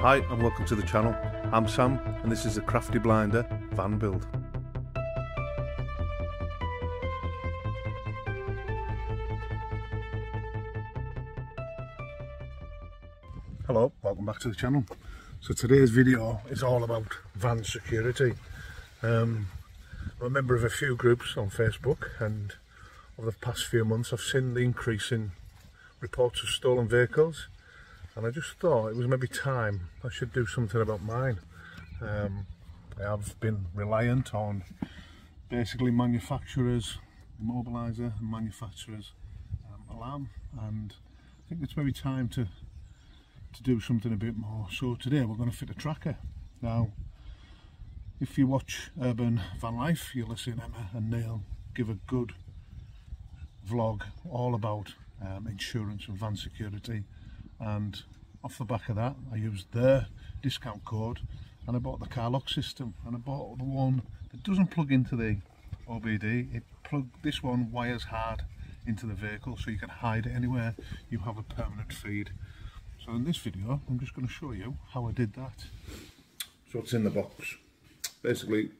Hi and welcome to the channel. I'm Sam and this is the Crafty Blinder van build. Hello, welcome back to the channel. So today's video is all about van security. I'm a member of a few groups on Facebook, and over the past few months I've seen the increase in reports of stolen vehicles. And I just thought it was maybe time I should do something about mine. I have been reliant on basically manufacturers, immobiliser and manufacturers alarm, and I think it's maybe time to do something a bit more. So today we're going to fit a tracker. Now, if you watch Urban Van Life, you'll have seen Emma and Neil give a good vlog all about insurance and van security. And off the back of that, I used their discount code and I bought the CarLock system, and I bought the one that doesn't plug into the OBD. This one wires hard into the vehicle, so you can hide it anywhere you have a permanent feed. So in this video I'm just going to show you how I did that. So it's in the box. Basically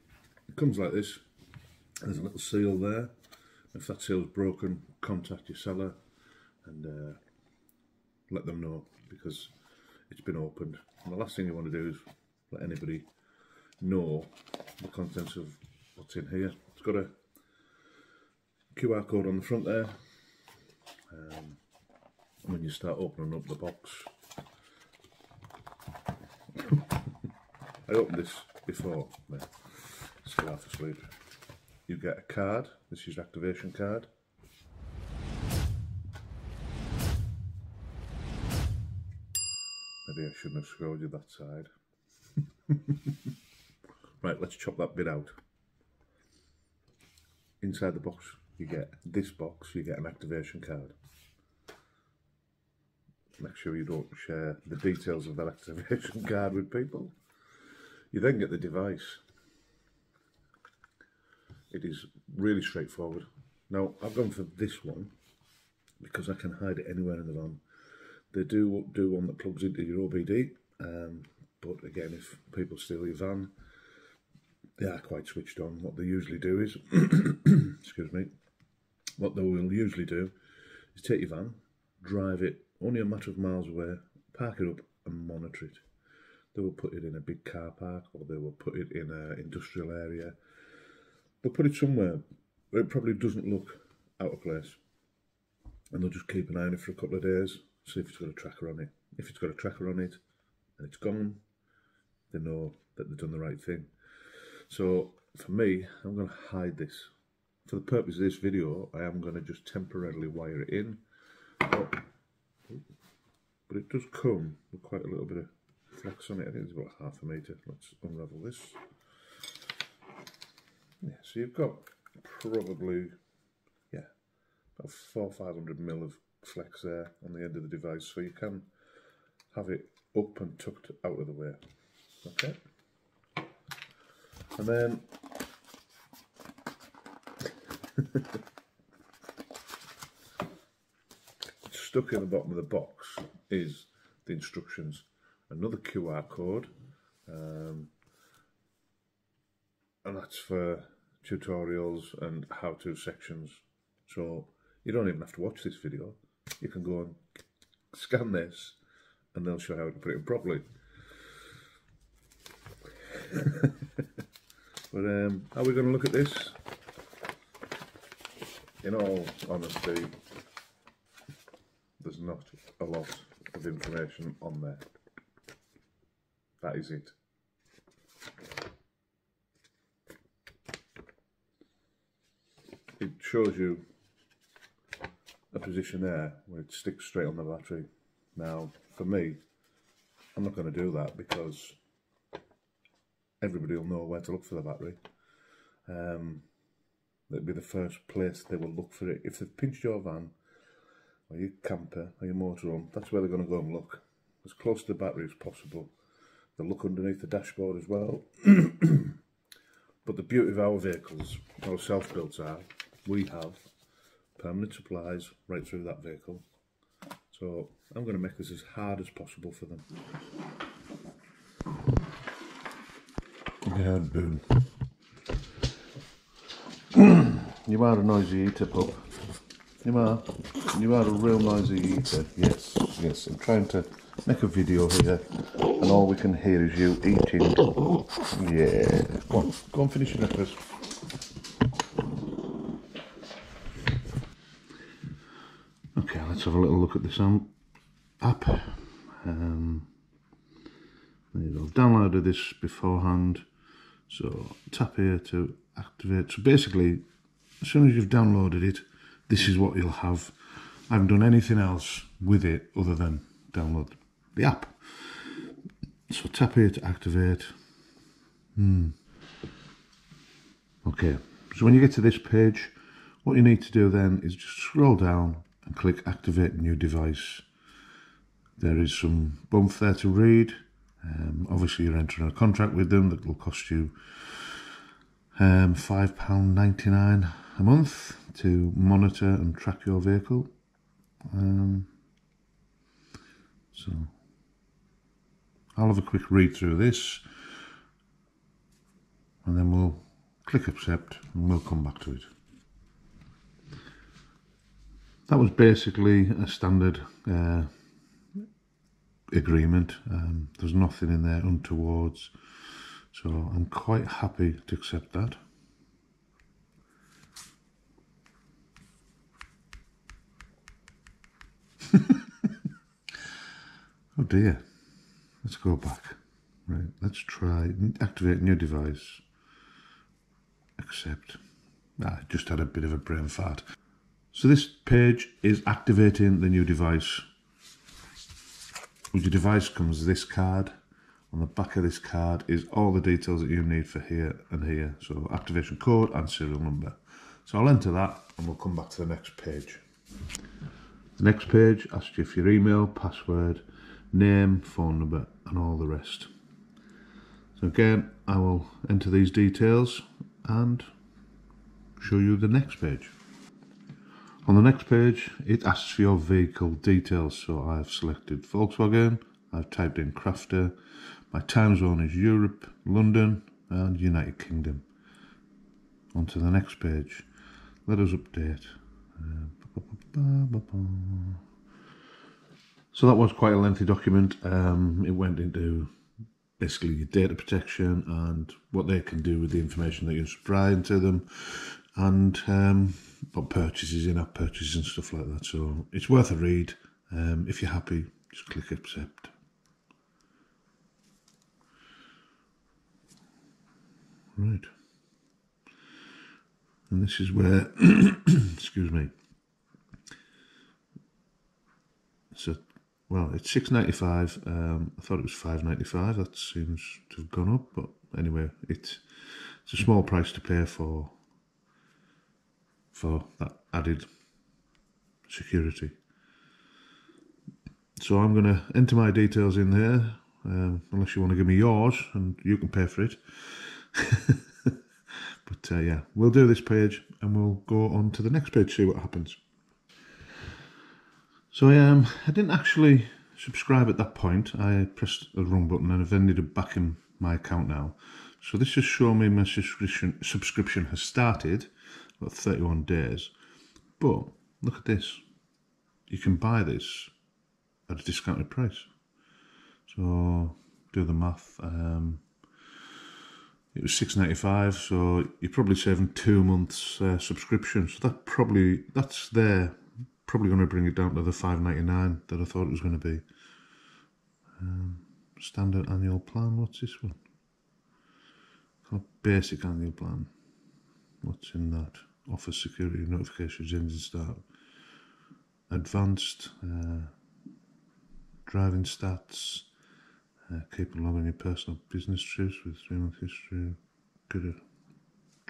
it comes like this. There's a little seal there. If that seal's broken, contact your seller and let them know, because it's been opened, and the last thing you want to do is let anybody know the contents of what's in here. It's got a QR code on the front there. When you start opening up the box, I opened this before, man. Still half asleep. You get a card. This is your activation card. Maybe I shouldn't have showed you that side. Right, let's chop that bit out. Inside the box, you get this box, you get an activation card. Make sure you don't share the details of that activation card with people. You then get the device. It is really straightforward. Now, I've gone for this one because I can hide it anywhere in the van. They do one that plugs into your OBD, but again, if people steal your van, they are quite switched on. What they usually do is, excuse me, what they will usually do is take your van, drive it only a matter of miles away, park it up and monitor it. They will put it in a big car park, or they will put it in an industrial area. They'll put it somewhere where it probably doesn't look out of place, and they'll just keep an eye on it for a couple of days. See if it's got a tracker on it. If it's got a tracker on it and it's gone, they know that they've done the right thing. So for me, I'm going to hide this. For the purpose of this video, I am going to just temporarily wire it in, but it does come with quite a little bit of flex on it. I think it's about 1/2 metre. Let's unravel this. Yeah, so you've got probably, yeah, about 400 or 500 mil of flex there on the end of the device, so you can have it up and tucked out of the way. Okay, and then stuck in the bottom of the box is the instructions, another QR code, and that's for tutorials and how-to sections, so you don't even have to watch this video. You can go and scan this and they'll show you how to put it in properly. But how are we going to look at this? In all honesty, there's not a lot of information on there. That is it. It shows you a position there where it sticks straight on the battery. Now for me, I'm not going to do that because everybody will know where to look for the battery. That'd be the first place they will look for it. If they've pinched your van or your camper or your motorhome, that's where they're going to go and look, as close to the battery as possible. They'll look underneath the dashboard as well. But the beauty of our vehicles, our self-builds, are we have permanent supplies right through that vehicle. So I'm going to make this as hard as possible for them. had been. You are a noisy eater, pup. You are. You are a real noisy eater. Yes, yes. I'm trying to make a video here, and all we can hear is you eating. Yeah. Go on. Go and finish your breakfast. Okay, let's have a little look at this app. There you go. Downloaded this beforehand. So tap here to activate. So basically, as soon as you've downloaded it, this is what you'll have. I haven't done anything else with it other than download the app. So tap here to activate. Okay, so when you get to this page, what you need to do then is just scroll down and click activate new device. There is some bump there to read. Obviously you're entering a contract with them that will cost you £5.99 a month to monitor and track your vehicle. So I'll have a quick read through this and then we'll click accept and we'll come back to it. That was basically a standard agreement. There's nothing in there untowards, so I'm quite happy to accept that. Oh dear, let's go back. Right, let's try activate new device, accept. I just had a bit of a brain fart. So this page is activating the new device. With your device comes this card. On the back of this card is all the details that you need for here and here. So activation code and serial number. So I'll enter that and we'll come back to the next page. The next page asks you for your email, password, name, phone number and all the rest. So again, I will enter these details and show you the next page. On the next page, it asks for your vehicle details, so I've selected Volkswagen, I've typed in Crafter, my time zone is Europe, London and United Kingdom. On to the next page, let us update. So that was quite a lengthy document. It went into basically your data protection and what they can do with the information that you're supplying to them, and purchases, in-app purchases and stuff like that. So it's worth a read. If you're happy, just click accept. Right, and this is where excuse me, so well, it's £6.95. I thought it was £5.95. that seems to have gone up, but anyway, it's a small price to pay for that added security. So I'm going to enter my details in there, unless you want to give me yours and you can pay for it. But yeah, we'll do this page and we'll go on to the next page, see what happens. So I didn't actually subscribe at that point. I pressed the wrong button and I've ended up back in my account now. So this has shown me my subscription has started. About 31 days, but look at this, you can buy this at a discounted price. So do the math, it was £6.95, so you're probably saving 2 months subscription. So that's probably going to bring it down to the £5.99 that I thought it was going to be. Standard annual plan, what's this one? Basic annual plan, what's in that? Offer security notifications, engine start, advanced, driving stats, keep a log on your personal business trips with 3-month history, get a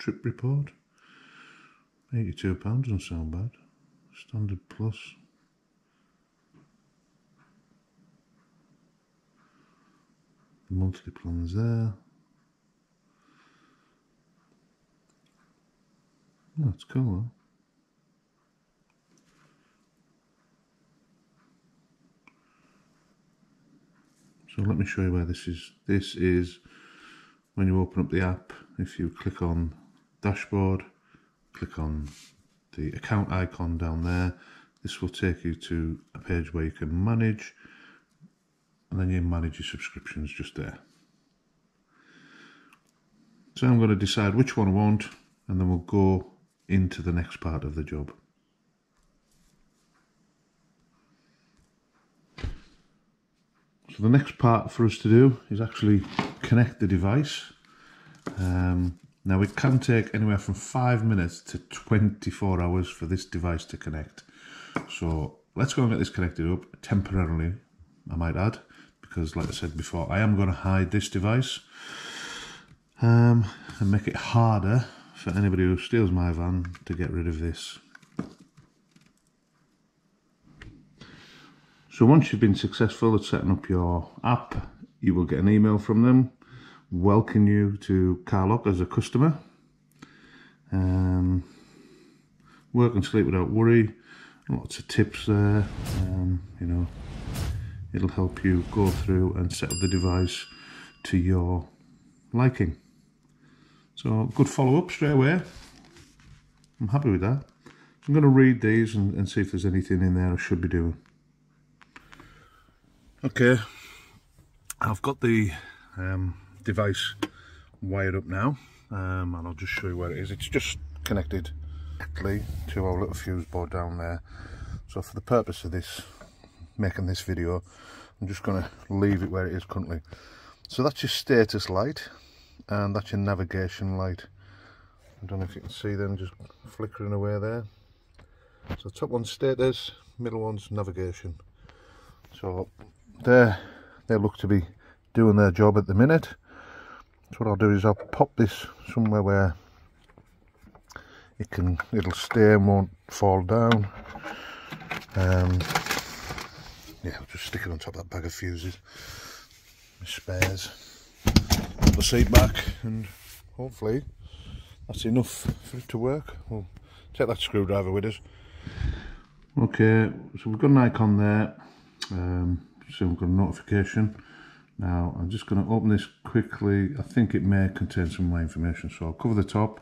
trip report, £82 doesn't sound bad, standard plus. The monthly plans there. That's cool, huh? So let me show you where this is. This is when you open up the app, if you click on dashboard, click on the account icon down there, this will take you to a page where you can manage, and then you manage your subscriptions just there. So I'm going to decide which one I want, and then we'll go into the next part of the job. So the next part for us to do is actually connect the device. Now it can take anywhere from 5 minutes to 24 hours for this device to connect. So let's go and get this connected up temporarily, I might add, because like I said before, I am going to hide this device and make it harder for anybody who steals my van to get rid of this. So once you've been successful at setting up your app, you will get an email from them welcoming you to CarLock as a customer. Work and sleep without worry. Lots of tips there. You know, it'll help you go through and set up the device to your liking. So good follow-up straight away. I'm happy with that. I'm going to read these and see if there's anything in there I should be doing. Okay, I've got the device wired up now, and I'll just show you where it is. It's just connected to our little fuse board down there. So for the purpose of this, making this video, I'm just going to leave it where it is currently. So that's your status light, and that's your navigation light. I don't know if you can see them just flickering away there. So top one's status, middle one's navigation. So they look to be doing their job at the minute. So what I'll do is I'll pop this somewhere where it'll stay and won't fall down. Yeah, I'll just stick it on top of that bag of fuses, my spares, put the seat back, and hopefully that's enough for it to work. We'll take that screwdriver with us. Okay, so we've got an icon there. So we've got a notification. Now I'm just going to open this quickly. I think it may contain some of my information, so I'll cover the top.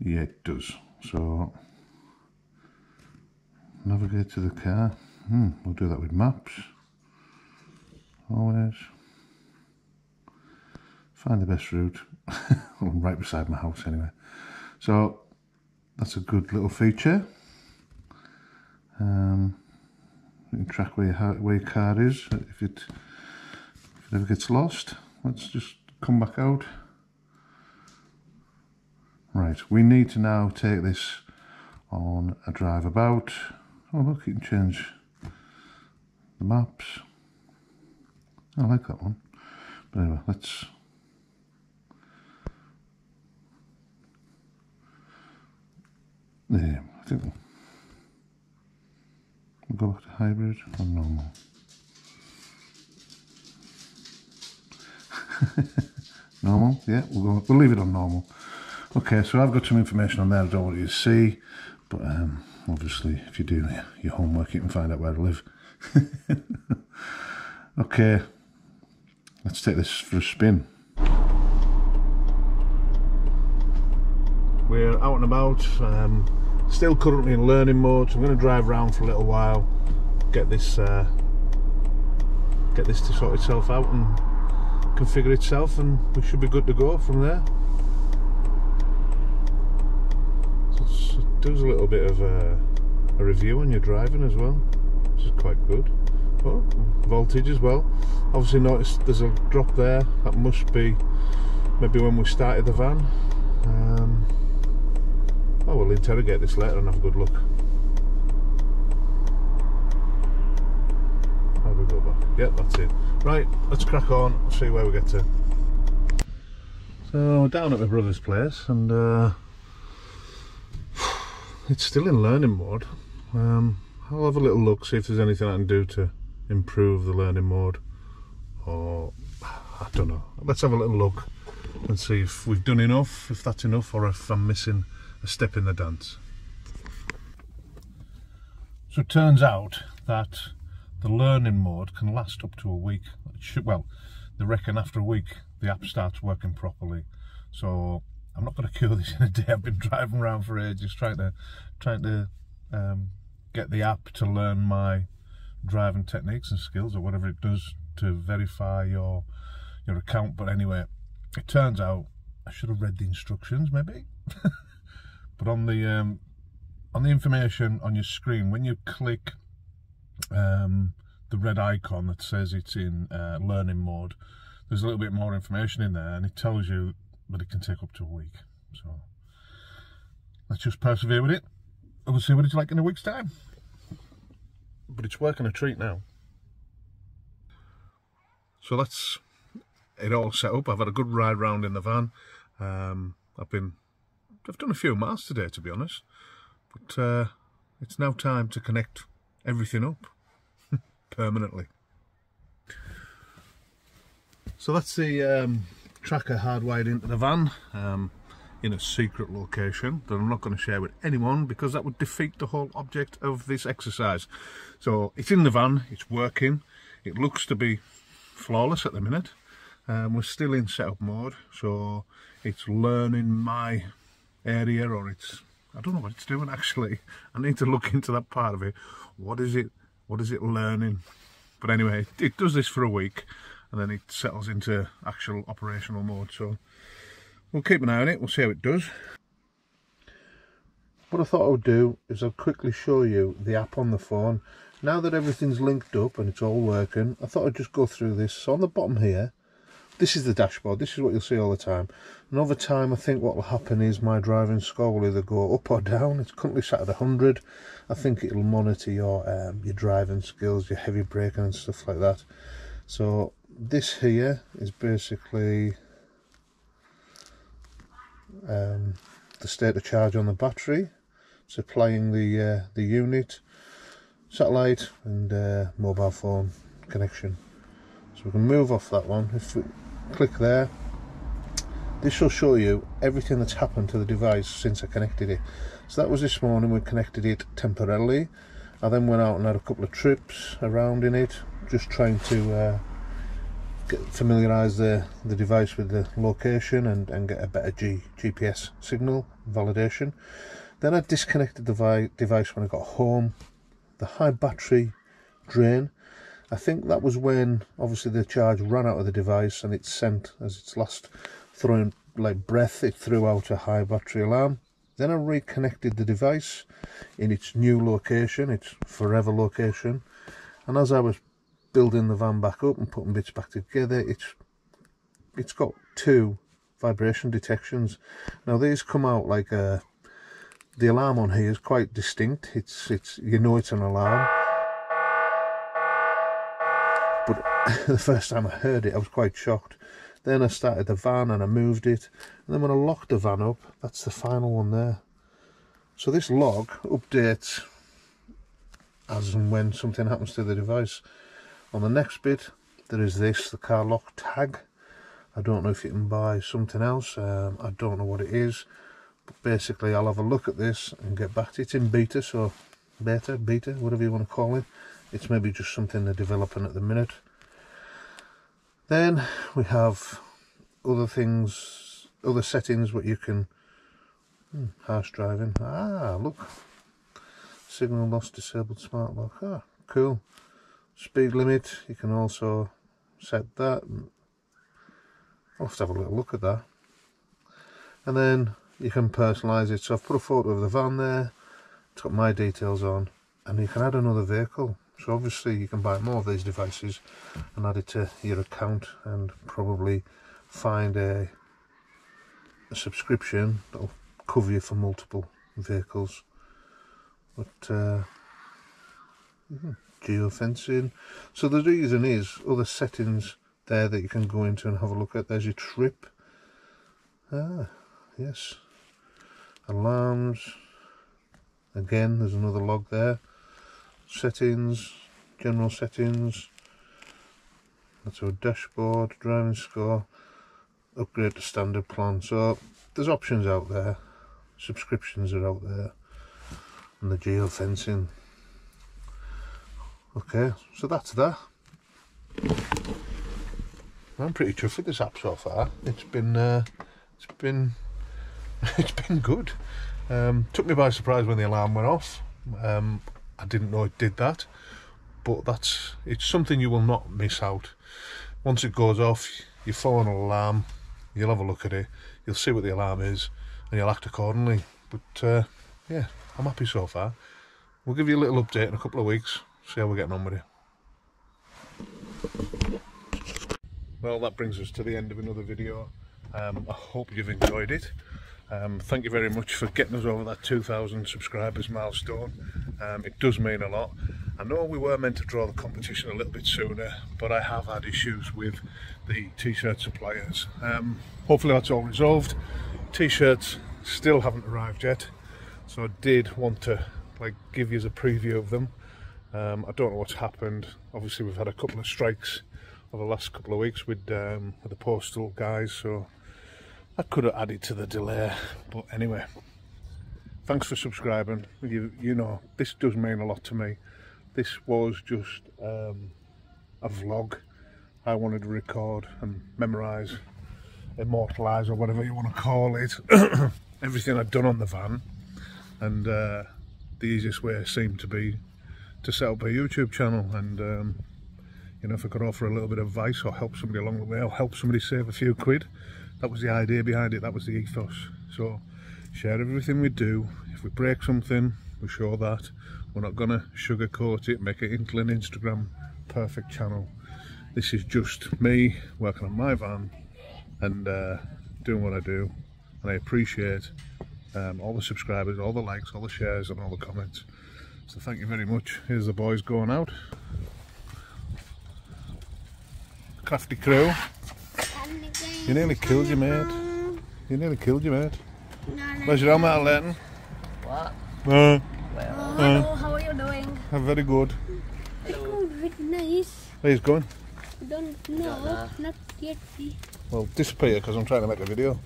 Yeah, it does. So navigate to the car. We'll do that with maps. Always find the best route. I'm right beside my house anyway, so that's a good little feature. You can track where your car is if it ever gets lost. Let's just come back out. Right, we need to now take this on a drive about. Oh look, you can change the maps. I like that one. But anyway, let's... Yeah, I think we'll go back to hybrid or normal. Normal, yeah, we'll leave it on normal. Okay, so I've got some information on there I don't want you to see, but obviously if you do your homework you can find out where to live. Okay, let's take this for a spin. We're out and about, still currently in learning mode, so I'm going to drive around for a little while, get this to sort itself out and configure itself, and we should be good to go from there. Does a little bit of a review on your driving as well, which is quite good. Oh, voltage as well. Obviously noticed there's a drop there. That must be maybe when we started the van. Oh, we'll interrogate this later and have a good look. How do we go back? Yep, that's it. Right, let's crack on, see where we get to. So down at my brother's place, and it's still in learning mode. I'll have a little look, see if there's anything I can do to improve the learning mode, or I don't know. Let's have a little look and see if we've done enough, if that's enough, or if I'm missing a step in the dance. So it turns out that the learning mode can last up to a week. Well, they reckon after a week the app starts working properly. So I'm not going to cure this in a day. I've been driving around for ages trying to get the app to learn my driving techniques and skills, or whatever it does to verify your account. But anyway, it turns out I should have read the instructions maybe. But on the information on your screen, when you click the red icon that says it's in learning mode, there's a little bit more information in there, and it tells you that it can take up to a week. So let's just persevere with it, and we'll see what it's like in a week's time. But it's working a treat now. So that's it all set up. I've had a good ride round in the van. I've done a few miles today, to be honest, but it's now time to connect everything up permanently. So that's the tracker hardwired into the van in a secret location that I'm not going to share with anyone, because that would defeat the whole object of this exercise. So it's in the van, it's working, it looks to be flawless at the minute. We're still in setup mode, so it's learning my area, or it's, I don't know what it's doing actually. I need to look into that part of it. What is it learning? But anyway, it does this for a week, and then it settles into actual operational mode. So we'll keep an eye on it, we'll see how it does. What I thought I would do is I'll quickly show you the app on the phone. Now that everything's linked up and it's all working, I thought I'd just go through this. So on the bottom here, this is the dashboard, this is what you'll see all the time. And over time, I think what will happen is my driving score will either go up or down. It's currently sat at 100. I think it'll monitor your driving skills, your heavy braking and stuff like that. So this here is basically the state of charge on the battery, supplying the unit, satellite and mobile phone connection. So we can move off that one. If we click there, this will show you everything that's happened to the device since I connected it. So that was this morning, we connected it temporarily. I then went out and had a couple of trips around in it, just trying to familiarise the device with the location and get a better GPS signal validation. Then I disconnected the device when I got home. The high battery drain, I think that was when obviously the charge ran out of the device, and it sent, as its last throwing like breath, it threw out a high battery alarm. Then I reconnected the device in its new location, its forever location, and as I was building the van back up and putting bits back together, it's got two vibration detections. Now these come out like a, the alarm on here is quite distinct, it's you know it's an alarm. But the first time I heard it, I was quite shocked. Then I started the van and I moved it. And then when I locked the van up, that's the final one there. So this log updates as and when something happens to the device. On the next bit, there is this, the CarLock tag. I don't know if you can buy something else. I don't know what it is. But basically, I'll have a look at this and get back to it. It's in beta, so beta, whatever you want to call it. It's maybe just something they're developing at the minute. Then we have other things, other settings what you can, harsh driving, look, signal loss, disabled smart lock, cool. Speed limit, you can also set that. I'll have to have a little look at that. And then you can personalise it, so I've put a photo of the van there, it's got my details on, and you can add another vehicle. So obviously you can buy more of these devices and add it to your account, and probably find a subscription that'll cover you for multiple vehicles. But geofencing. So the reason is other settings there that you can go into and have a look at. There's your trip. Yes. Alarms. Again, there's another log there. Settings, general settings, that's our dashboard, driving score, upgrade to standard plan. So there's options out there, subscriptions are out there, and the geofencing. Okay, so that's that. I'm pretty chuffed with this app so far. It's been good. Took me by surprise when the alarm went off. I didn't know it did that, but it's something you will not miss out. Once it goes off, your phone will alarm, you'll have a look at it, you'll see what the alarm is, and you'll act accordingly. But yeah, I'm happy so far. We'll give you a little update in a couple of weeks, see how we're getting on with it. Well, that brings us to the end of another video. I hope you've enjoyed it. Thank you very much for getting us over that 2,000 subscribers milestone. It does mean a lot. I know we were meant to draw the competition a little bit sooner, but I have had issues with the t-shirt suppliers. Hopefully that's all resolved. T-shirts still haven't arrived yet, so I did want to give you a preview of them. I don't know what's happened. Obviously we've had a couple of strikes over the last couple of weeks with the postal guys, so that could have added to the delay. But anyway, thanks for subscribing. You know, this does mean a lot to me. This was just a vlog I wanted to record and memorise, immortalise, or whatever you want to call it, everything I'd done on the van. And the easiest way seemed to be to set up a YouTube channel, and you know, if I could offer a little bit of advice or help somebody along the way or help somebody save a few quid, that was the idea behind it, that was the ethos. So share everything we do. If we break something, we show that. We're not going to sugarcoat it, make it into an Instagram perfect channel. This is just me working on my van and doing what I do, and I appreciate all the subscribers, all the likes, all the shares and all the comments. So thank you very much. Here's the boys going out. Crafty crew. You nearly killed your mate. You nearly killed your mate. Where's your helmet, Leighton? What? Hello, how are you doing? I'm very good. It's going very nice. Where he's going? Don't know. Not yet. Well, disappear, because I'm trying to make a video.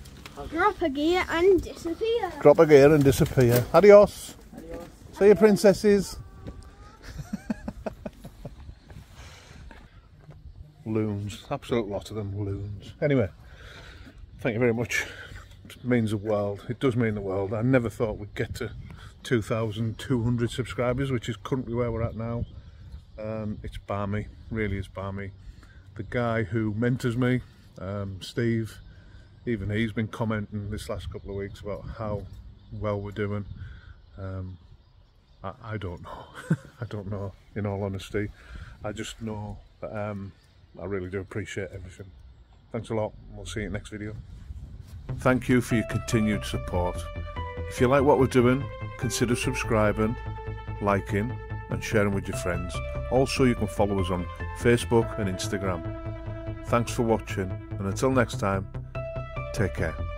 Drop a gear and disappear. Drop a gear and disappear. Adios. Adios. See you, princesses. Loons. Absolute lot of them, loons. Anyway, thank you very much. It means the world. It does mean the world. I never thought we'd get to 2,200 subscribers, which is currently where we're at now. It's balmy, really is balmy. The guy who mentors me, Steve, even he's been commenting this last couple of weeks about how well we're doing. I don't know. I don't know, in all honesty. I just know that I really do appreciate everything. Thanks a lot. We'll see you in the next video. Thank you for your continued support. If you like what we're doing, consider subscribing, liking and sharing with your friends. Also, you can follow us on Facebook and Instagram. Thanks for watching, and until next time, take care.